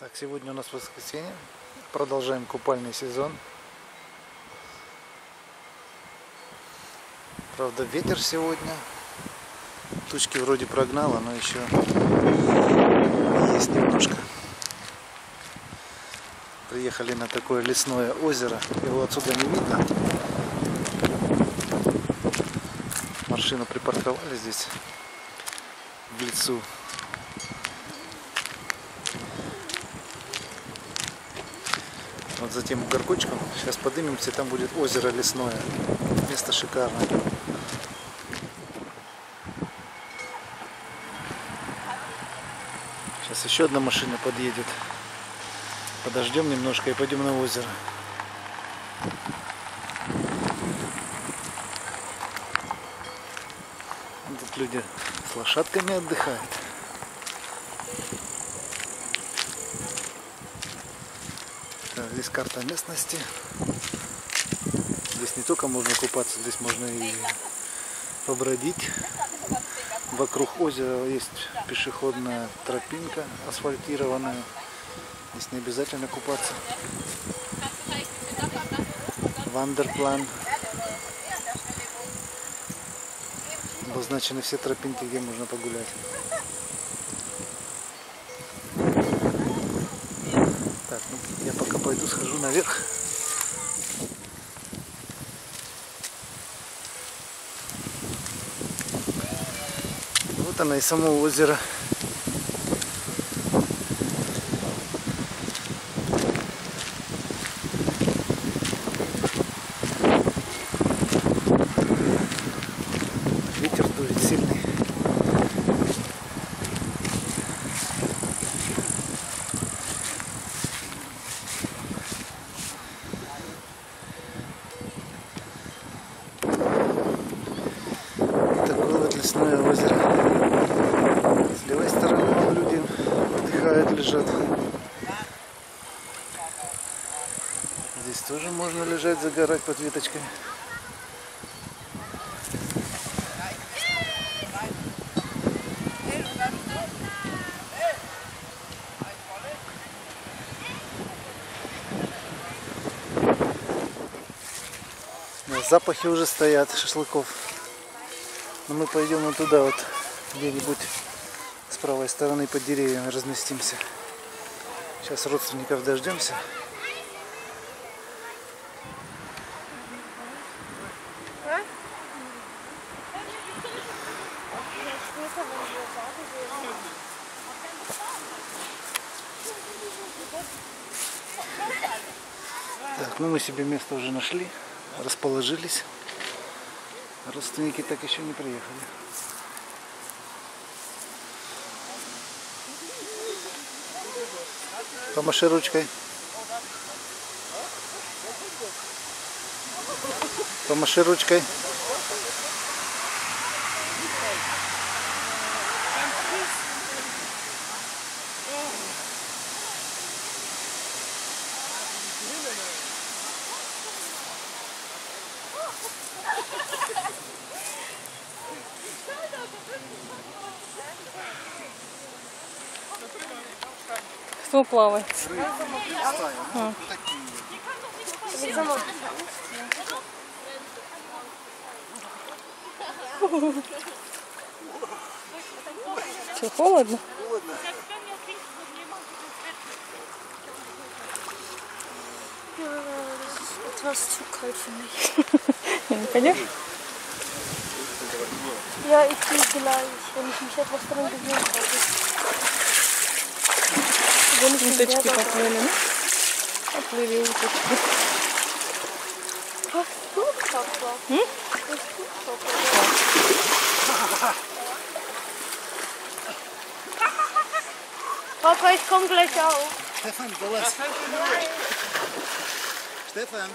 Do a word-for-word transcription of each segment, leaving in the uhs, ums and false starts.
Так, сегодня у нас воскресенье. Продолжаем купальный сезон. Правда, ветер сегодня. Тучки вроде прогнало, но еще есть немножко. Приехали на такое лесное озеро. Его отсюда не видно. Машину припарковали здесь в лесу. Вот за тем горкочком сейчас поднимемся, там будет озеро лесное. Место шикарное. Сейчас еще одна машина подъедет. Подождем немножко и пойдем на озеро. Тут люди с лошадками отдыхают. Так, здесь карта местности. Здесь не только можно купаться, здесь можно и побродить. Вокруг озера есть пешеходная тропинка асфальтированная. Здесь не обязательно купаться. Вандерплан. Обозначены все тропинки, где можно погулять. Так, ну, я пока пойду, схожу наверх. Вот она и само озеро. Озеро. С левой стороны люди отдыхают, лежат. Здесь тоже можно лежать, загорать под веточками. Но запахи уже стоят шашлыков. Но мы пойдем вот туда, вот где-нибудь с правой стороны под деревьями разместимся. Сейчас родственников дождемся. Так, ну мы себе место уже нашли, расположились. Родственники так еще не приехали. Помаши ручкой. Помаши ручкой. Кто плавает? А. Что, холодно? Холодно. Конечно. Я идти гуляю, я не смещаю по сторонам. Уточки поплыли, ну? Поплыли уточки. Papa, ich komm gleich auf. Stefan, sowas. Stefan.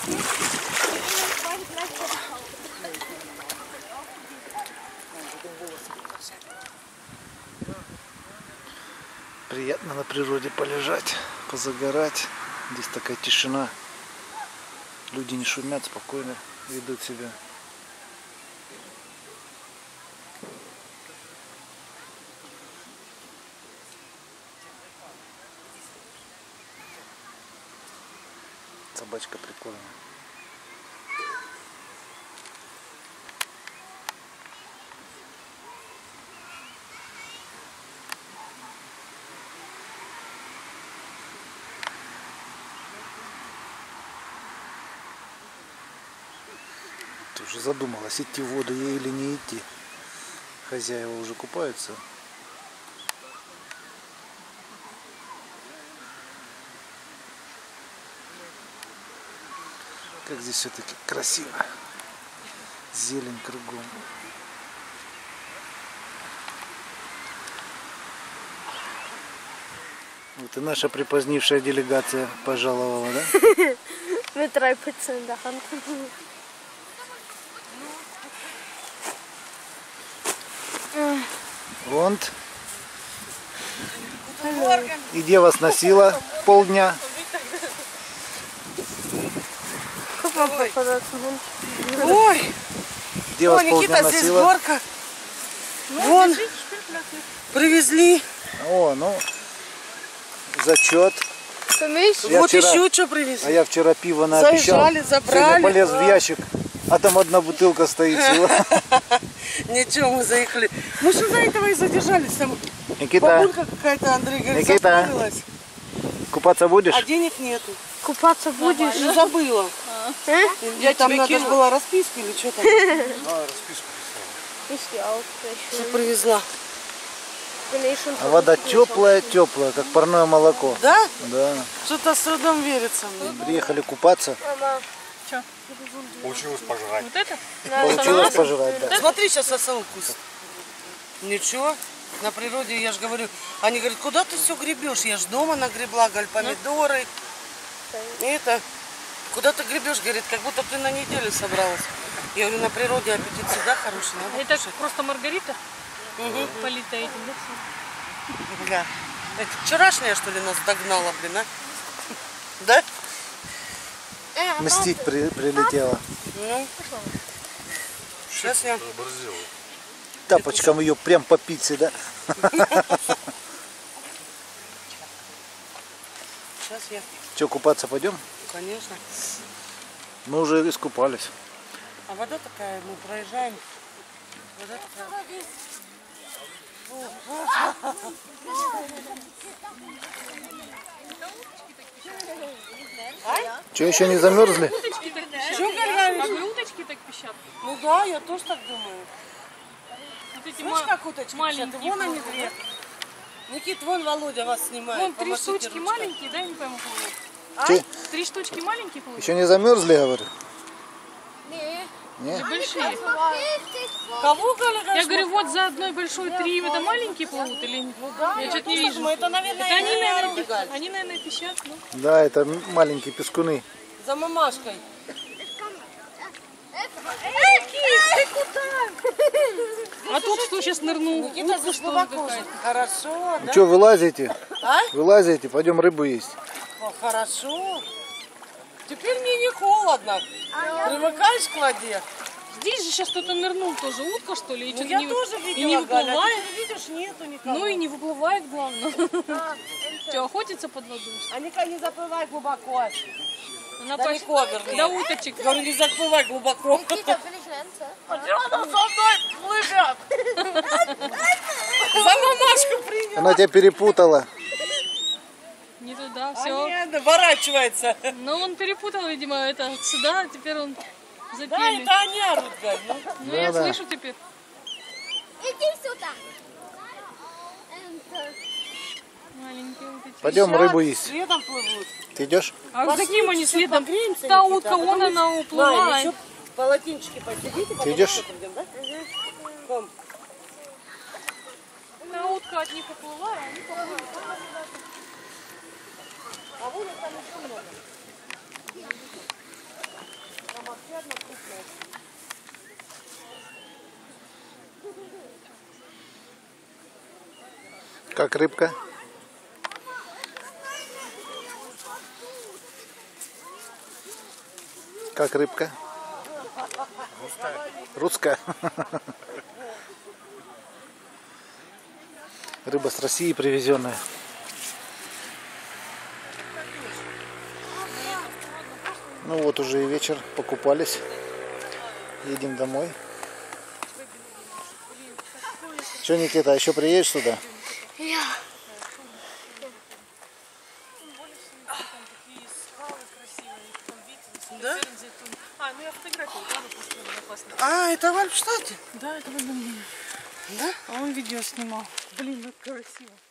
Thank you. природе полежать, позагорать. Здесь такая тишина. Люди не шумят, спокойно ведут себя. Собачка прикольная. Ты уже задумалась, идти в воду ей или не идти. Хозяева уже купаются. Как здесь все-таки красиво. Зелень кругом. Вот и наша припозднившая делегация пожаловала, да? Мы трое пациентов. Вон. И где вас носила полдня? Ой. Ой. Где вас О, Никита, носила? Здесь горка. Вон. Привезли. О, ну. Зачет. Я вот вчера, еще что привезли. А я вчера пиво наобещал. Заезжали, забрали. Сегодня полез в ящик. А там одна бутылка стоит. Ничего, мы заехали. Мы что за этого и задержались. Там бабулька какая-то, Андрей говорит, Никита, купаться будешь? А денег нету. Купаться будешь? Ну, забыла. А? Я там надо была расписка или что там? Да, расписку привезла. А вода теплая, теплая, как парное молоко. Да? Да. Что-то с трудом верится. Мне. Приехали купаться. Что? Получилось пожрать. Вот это? Получилось пожрать, да. Смотри, сейчас сосал куст. Ничего. На природе, я же говорю, они говорят, куда ты все гребешь? Я же дома нагребла, говорю, помидоры. И это, куда ты гребешь, говорит, как будто ты на неделю собралась. Я говорю, на природе аппетит всегда хороший. Это кушать. Просто маргарита? Угу. Полита этим, да? Да. Это вчерашняя, что ли, нас догнала, блин, а? Да? Мстить при, прилетела. Ну. Сейчас я... Тапочком ее прям по пицце, да? Сейчас я... Че, купаться пойдем? Конечно. Мы уже искупались. А вода такая, мы проезжаем. Вода такая. А? Че, еще не замерзли? Уточки так пищат. Ну да, я тоже так думаю. Вот эти Слышь, как уточки пищат? Вон они две. Никит, вон Володя вас снимает. Вон три штучки маленькие, да, я не пойму. А? Три штучки маленькие получились? Еще не замерзли, я говорю? Нет. Нет? Большие. Кого, говорю? Я говорю, вот за одной большой три это маленькие плывут или нет? Ну, да, я, я что-то не вижу. Это, наверное, это они, наверное, они, наверное, пищат. Ну. Да, это маленькие пескуны. За мамашкой. Эй, кис, ты куда? А тут что, сейчас нырнул? Никита за шпалаком. Хорошо, да? Что, вылазите? А? Вылазите, пойдем рыбу есть. О, хорошо. Теперь мне не холодно. А Привыкаешь я... к воде? Здесь же сейчас кто-то нырнул тоже. Утка, что ли? И ну, я не... тоже видела, и не выплывает. Галя, ты видишь, нету никого. Ну и не выплывает, главное. А, что, охотится под воду? Они не заплывают глубоко. Она да не Кобер. Да уточек. Говорю, не заплывай глубоко. Почему она со мной плывет? За мамашку привела. Она тебя перепутала. Не туда, все. А нет, ворачивается. Но он перепутал, видимо, это сюда, а теперь он запили. Да, это они орут, говорят. Ну, да, я да. слышу теперь. Иди сюда. Пойдем рыбу есть. Следом плывут. Ты идешь? А за каким они следом? Та утка, вон она уплывает. Полотенчики посидите, потом пойдем, да? Ком. Та утка от них уплыла, а они плывут. А вон там еще много. Там обсядно вкусная. Как рыбка? Как рыбка? Русская. Русская. Рыба с России привезенная. Ну вот уже и вечер, покупались. Едем домой. Че, Никита, еще приедешь сюда? Я. Да? А, ну я фотографию классно. А, это в Вальфштадте? Да, это в Вальфштадте. Да? А он видео снимал. Блин, как красиво.